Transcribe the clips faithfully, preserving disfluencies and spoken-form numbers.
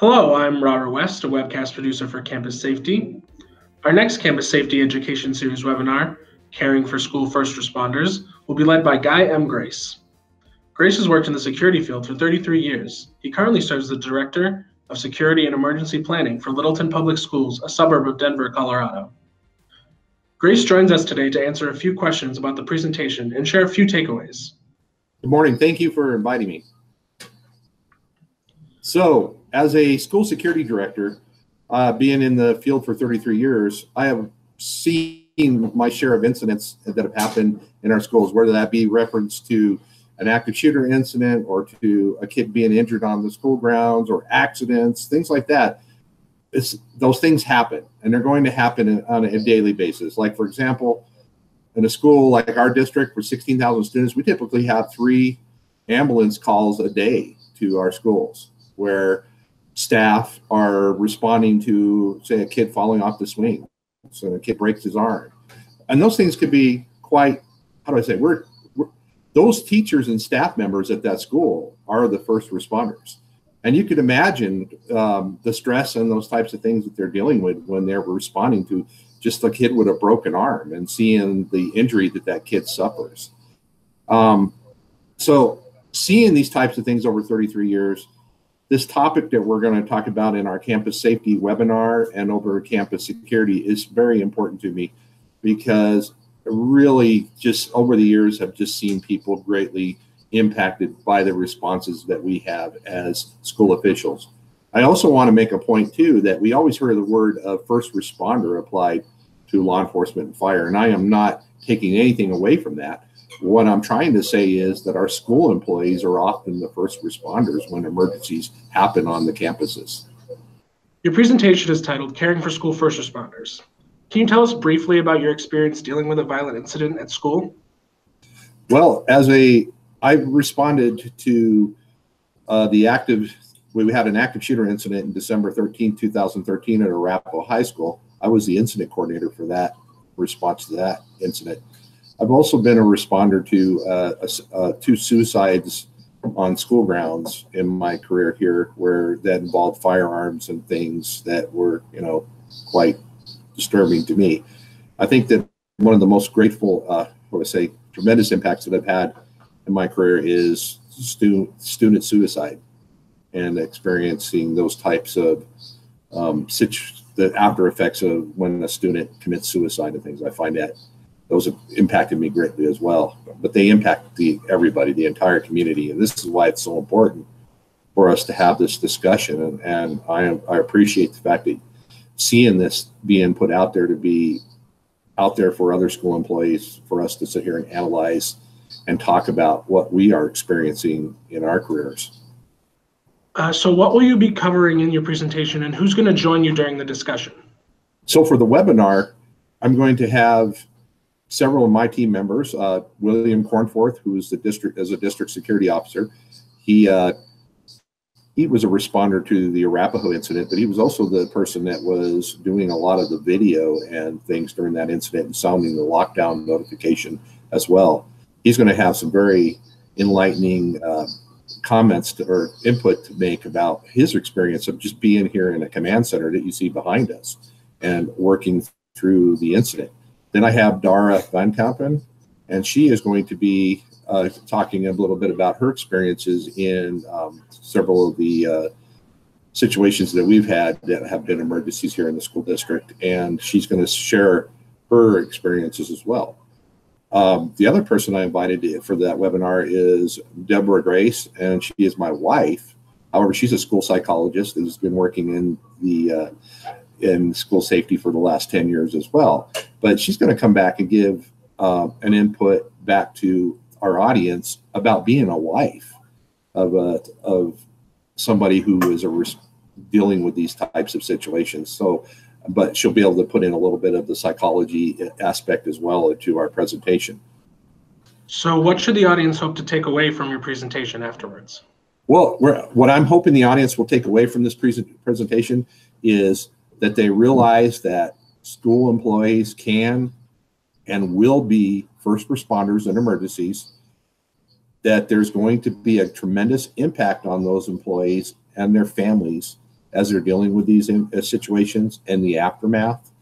Hello, I'm Robert West, a webcast producer for Campus Safety. Our next Campus Safety Education Series webinar, Caring for School First Responders, will be led by Guy M. Grace. Grace has worked in the security field for thirty-three years. He currently serves as the Director of Security and Emergency Planning for Littleton Public Schools, a suburb of Denver, Colorado. Grace joins us today to answer a few questions about the presentation and share a few takeaways. Good morning. Thank you for inviting me. So, as a school security director, uh, being in the field for thirty-three years, I have seen my share of incidents that have happened in our schools, whether that be reference to an active shooter incident or to a kid being injured on the school grounds or accidents, things like that. It's, those things happen, and they're going to happen on a daily basis. Like, for example, in a school like our district with sixteen thousand students, we typically have three ambulance calls a day to our schools where staff are responding to, say, a kid falling off the swing, so a kid breaks his arm. And those things could be quite, how do I say, we're, we're those teachers and staff members at that school are the first responders. And you could imagine um, the stress and those types of things that they're dealing with when they're responding to just a kid with a broken arm and seeing the injury that that kid suffers. Um, so seeing these types of things over thirty-three years, this topic that we're going to talk about in our campus safety webinar and over campus security is very important to me, because really just over the years I've just seen people greatly impacted by the responses that we have as school officials. I also want to make a point too that we always hear the word of first responder applied to law enforcement and fire, and I am not taking anything away from that. What I'm trying to say is that our school employees are often the first responders when emergencies happen on the campuses. Your presentation is titled Caring for School First Responders. Can you tell us briefly about your experience dealing with a violent incident at school? Well, as a, I responded to uh, the active, we had an active shooter incident in December thirteenth, two thousand thirteen at Arapahoe High School. I was the incident coordinator for that response to that incident. I've also been a responder to uh, uh, two suicides on school grounds in my career here, where that involved firearms and things that were, you know, quite disturbing to me. I think that one of the most grateful, uh, what I say, tremendous impacts that I've had in my career is stu student suicide and experiencing those types of um, situ the after effects of when a student commits suicide and things. I find that those have impacted me greatly as well, but they impact the, everybody, the entire community. And this is why it's so important for us to have this discussion. And, and I, am, I appreciate the fact that seeing this being put out there to be out there for other school employees, for us to sit here and analyze and talk about what we are experiencing in our careers. Uh, so what will you be covering in your presentation, and who's gonna join you during the discussion? So for the webinar, I'm going to have several of my team members. uh, William Cornforth, who is the district as a district security officer, he uh, he was a responder to the Arapahoe incident, but he was also the person that was doing a lot of the video and things during that incident and sounding the lockdown notification as well. He's going to have some very enlightening uh, comments to, or input to make about his experience of just being here in a command center that you see behind us and working through the incident. Then I have Dara Van Kampen, and she is going to be uh, talking a little bit about her experiences in um, several of the uh, situations that we've had that have been emergencies here in the school district, and she's going to share her experiences as well. Um, the other person I invited for that webinar is Deborah Grace, and she is my wife. However, she's a school psychologist who's been working in the uh, in school safety for the last ten years as well. But she's going to come back and give uh, an input back to our audience about being a wife of a, of somebody who is a res dealing with these types of situations. So, but she'll be able to put in a little bit of the psychology aspect as well to our presentation. So what should the audience hope to take away from your presentation afterwards? Well, we're, what I'm hoping the audience will take away from this present presentation is that they realize that school employees can and will be first responders in emergencies, that there's going to be a tremendous impact on those employees and their families as they're dealing with these in, uh, situations and the aftermath.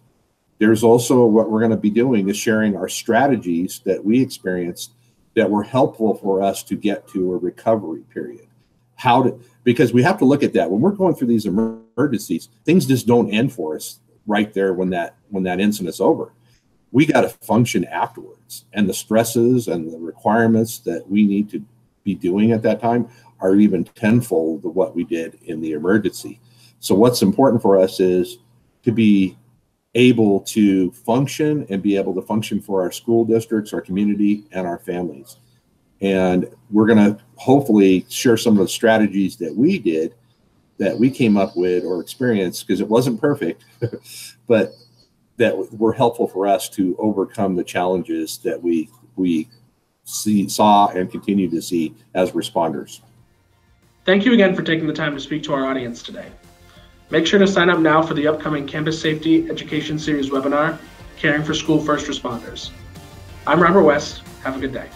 There's also what we're going to be doing is sharing our strategies that we experienced that were helpful for us to get to a recovery period. How to, because we have to look at that when we're going through these emergencies, things just don't end for us right there when that when that incident's over. We got to function afterwards, and the stresses and the requirements that we need to be doing at that time are even tenfold of what we did in the emergency. So what's important for us is to be able to function and be able to function for our school districts, our community, and our families. And we're going to hopefully share some of the strategies that we did, that we came up with or experienced, because it wasn't perfect, but that were helpful for us to overcome the challenges that we we see, saw and continue to see as responders. Thank you again for taking the time to speak to our audience today. Make sure to sign up now for the upcoming Campus Safety Education Series webinar, Caring for School First Responders. I'm Robert West. Have a good day.